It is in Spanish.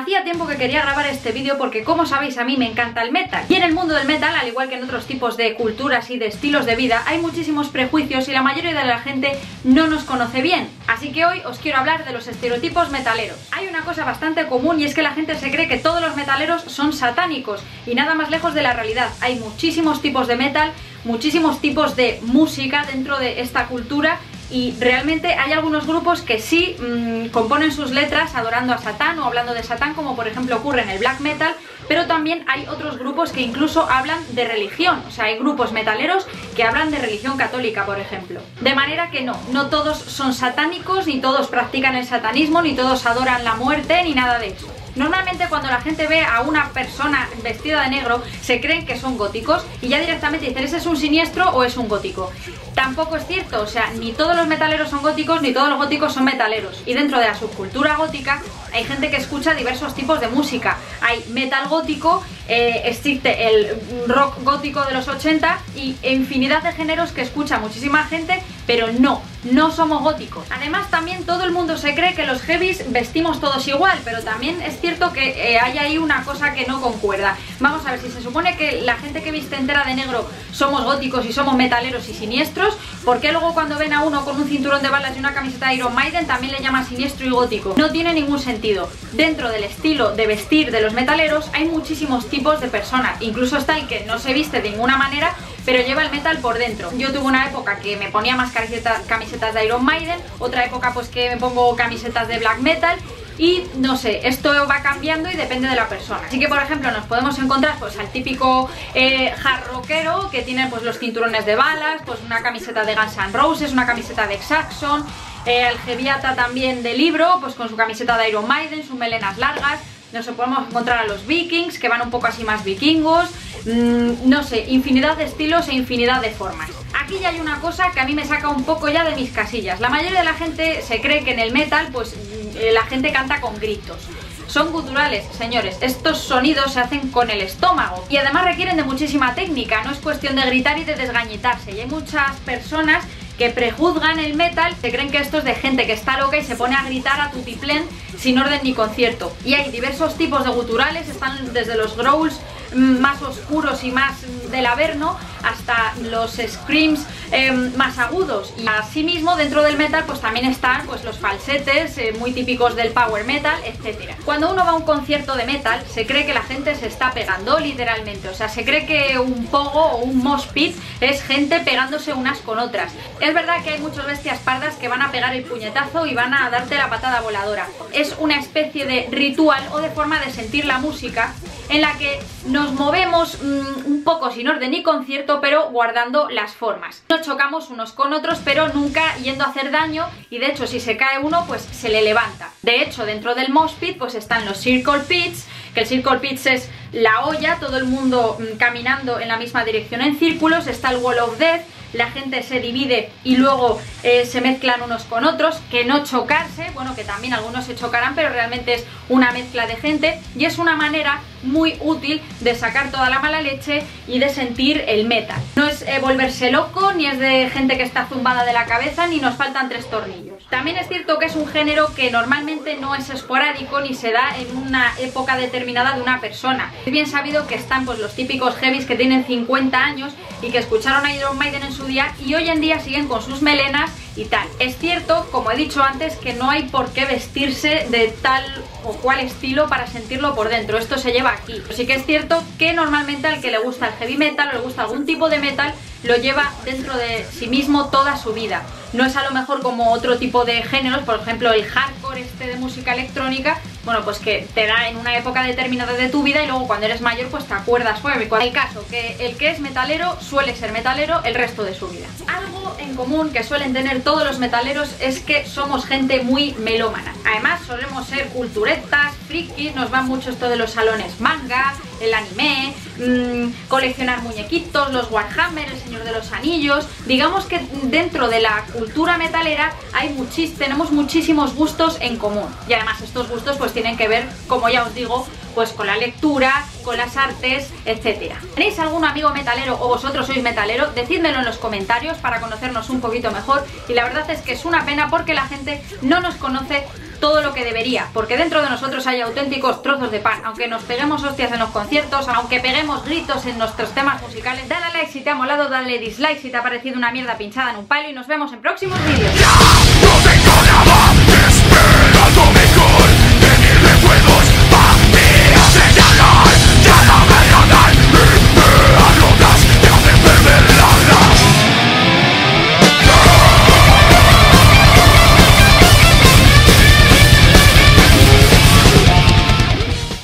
Hacía tiempo que quería grabar este vídeo porque, como sabéis, a mí me encanta el metal. Y en el mundo del metal, al igual que en otros tipos de culturas y de estilos de vida, hay muchísimos prejuicios y la mayoría de la gente no nos conoce bien. Así que hoy os quiero hablar de los estereotipos metaleros. Hay una cosa bastante común y es que la gente se cree que todos los metaleros son satánicos y nada más lejos de la realidad. Hay muchísimos tipos de metal, muchísimos tipos de música dentro de esta cultura. Y realmente hay algunos grupos que sí componen sus letras adorando a Satán o hablando de Satán, como por ejemplo ocurre en el black metal, pero también hay otros grupos que incluso hablan de religión. O sea, hay grupos metaleros que hablan de religión católica, por ejemplo. De manera que no todos son satánicos, ni todos practican el satanismo, ni todos adoran la muerte, ni nada de eso. Normalmente cuando la gente ve a una persona vestida de negro se creen que son góticos y ya directamente dicen ¿ese es un siniestro o es un gótico? Tampoco es cierto, o sea, ni todos los metaleros son góticos ni todos los góticos son metaleros. Y dentro de la subcultura gótica hay gente que escucha diversos tipos de música. Hay metal gótico, existe el rock gótico de los 80 y infinidad de géneros que escucha muchísima gente, pero no somos góticos. Además, también todo el mundo se cree que los heavies vestimos todos igual, pero también es cierto que hay ahí una cosa que no concuerda. Vamos a ver, si se supone que la gente que viste entera de negro somos góticos y somos metaleros y siniestros, ¿por qué luego cuando ven a uno con un cinturón de balas y una camiseta de Iron Maiden también le llaman siniestro y gótico? No tiene ningún sentido. Dentro del estilo de vestir de los metaleros hay muchísimos tipos de personas. Incluso está el que no se viste de ninguna manera, pero lleva el metal por dentro. Yo tuve una época que me ponía más camisetas de Iron Maiden, otra época pues que me pongo camisetas de black metal y no sé, esto va cambiando y depende de la persona. Así que por ejemplo nos podemos encontrar pues al típico hard rockero que tiene pues los cinturones de balas, pues una camiseta de Guns N' Roses, una camiseta de Saxon, Algebiata también de libro, pues con su camiseta de Iron Maiden, sus melenas largas. Nos podemos encontrar a los vikings, que van un poco así más vikingos, no sé, infinidad de estilos e infinidad de formas. Aquí ya hay una cosa que a mí me saca un poco ya de mis casillas. La mayoría de la gente se cree que en el metal pues la gente canta con gritos. Son guturales, señores, estos sonidos se hacen con el estómago y además requieren de muchísima técnica, no es cuestión de gritar y de desgañitarse. Y hay muchas personas que prejuzgan el metal, se creen que esto es de gente que está loca y se pone a gritar a tutiplén sin orden ni concierto. Y hay diversos tipos de guturales, están desde los growls más oscuros y más del averno hasta los screams más agudos. Y asimismo dentro del metal pues también están pues los falsetes muy típicos del power metal, etc. Cuando uno va a un concierto de metal se cree que la gente se está pegando literalmente, o sea, se cree que un pogo o un mosh pit es gente pegándose unas con otras. Es verdad que hay muchas bestias pardas que van a pegar el puñetazo y van a darte la patada voladora. Es una especie de ritual o de forma de sentir la música en la que nos movemos un poco sin orden ni concierto, pero guardando las formas. No chocamos unos con otros, pero nunca yendo a hacer daño, y de hecho si se cae uno, pues se le levanta. De hecho, dentro del mosh pit pues están los circle pits, que el circle pits es la olla, todo el mundo caminando en la misma dirección en círculos. Está el wall of death, la gente se divide y luego se mezclan unos con otros, que no chocarse, bueno, que también algunos se chocarán, pero realmente es una mezcla de gente y es una manera muy útil de sacar toda la mala leche y de sentir el metal. No es volverse loco, ni es de gente que está zumbada de la cabeza, ni nos faltan tres tornillos. También es cierto que es un género que normalmente no es esporádico ni se da en una época determinada de una persona. Es bien sabido que están pues los típicos heavies que tienen 50 años y que escucharon a Iron Maiden en su día y hoy en día siguen con sus melenas y tal. Es cierto, como he dicho antes, que no hay por qué vestirse de tal o cual estilo para sentirlo por dentro, esto se lleva aquí. Pero sí que es cierto que normalmente al que le gusta el heavy metal o le gusta algún tipo de metal lo lleva dentro de sí mismo toda su vida. No es a lo mejor como otro tipo de géneros, por ejemplo el hardcore este de música electrónica, bueno, pues que te da en una época determinada de tu vida y luego cuando eres mayor pues te acuerdas. El caso que el que es metalero suele ser metalero el resto de su vida. Algo en común que suelen tener todos los metaleros es que somos gente muy melómana. Además solemos ser culturetas, frikis, nos va mucho esto de los salones manga, el anime, coleccionar muñequitos, los Warhammer, el Señor de los Anillos. Digamos que dentro de la cultura metalera hay tenemos muchísimos gustos en común y además estos gustos pues tienen que ver, como ya os digo, pues con la lectura, con las artes, etc. ¿Tenéis algún amigo metalero o vosotros sois metalero? Decídmelo en los comentarios para conocernos un poquito mejor y la verdad es que es una pena porque la gente no nos conoce todo lo que debería, porque dentro de nosotros hay auténticos trozos de pan. Aunque nos peguemos hostias en los conciertos, aunque peguemos gritos en nuestros temas musicales, dale a like si te ha molado, dale dislike si te ha parecido una mierda pinchada en un palo y nos vemos en próximos vídeos. ¡No! ¡No tengo nada! ¡Espera algo mejor! ¡De mi recuerdo!